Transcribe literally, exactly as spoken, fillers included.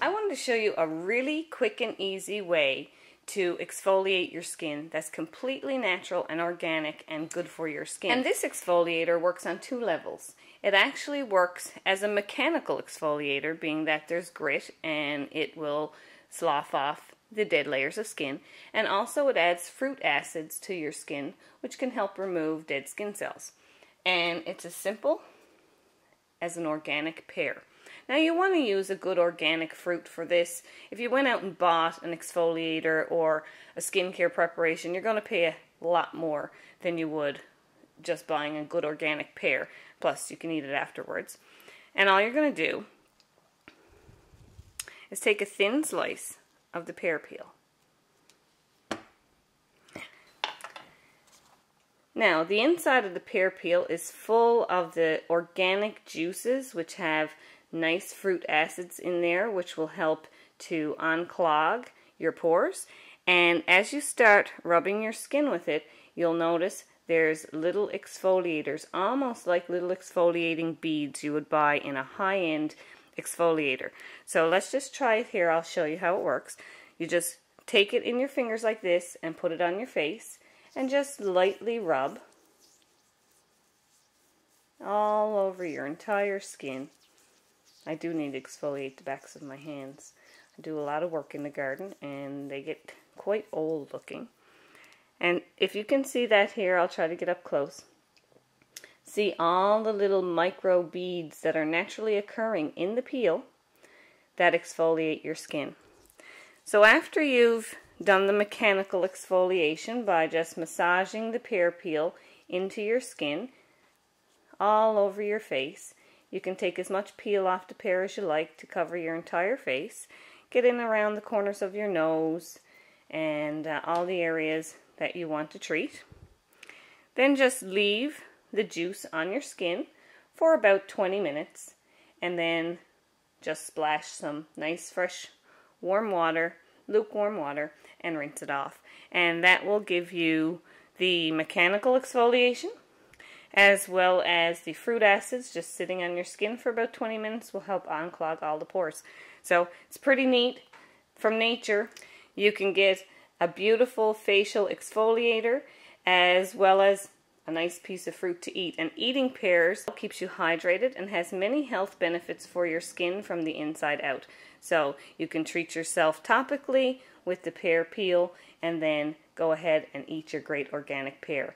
I wanted to show you a really quick and easy way to exfoliate your skin that's completely natural and organic and good for your skin. And this exfoliator works on two levels. It actually works as a mechanical exfoliator, being that there's grit and it will slough off the dead layers of skin, and also it adds fruit acids to your skin, which can help remove dead skin cells. And it's as simple as an organic pear. Now you want to use a good organic fruit for this. If you went out and bought an exfoliator or a skincare preparation, you're going to pay a lot more than you would just buying a good organic pear. Plus you can eat it afterwards. And all you're going to do is take a thin slice of the pear peel. Now the inside of the pear peel is full of the organic juices, which have nice fruit acids in there, which will help to unclog your pores. And as you start rubbing your skin with it, you'll notice there's little exfoliators, almost like little exfoliating beads you would buy in a high-end exfoliator. So let's just try it here. I'll show you how it works. You just take it in your fingers like this and put it on your face and just lightly rub all over your entire skin. I do need to exfoliate the backs of my hands. I do a lot of work in the garden and they get quite old looking. And if you can see that here, I'll try to get up close. See all the little micro beads that are naturally occurring in the peel that exfoliate your skin. So after you've done the mechanical exfoliation by just massaging the pear peel into your skin all over your face, you can take as much peel off the pear as you like to cover your entire face. Get in around the corners of your nose and uh, all the areas that you want to treat. Then just leave the juice on your skin for about twenty minutes, and then just splash some nice fresh warm water, lukewarm water, and rinse it off. And that will give you the mechanical exfoliation, as well as the fruit acids just sitting on your skin for about twenty minutes will help unclog all the pores. So it's pretty neat. From nature, you can get a beautiful facial exfoliator as well as a nice piece of fruit to eat. And eating pears keeps you hydrated and has many health benefits for your skin from the inside out. So you can treat yourself topically with the pear peel and then go ahead and eat your great organic pear.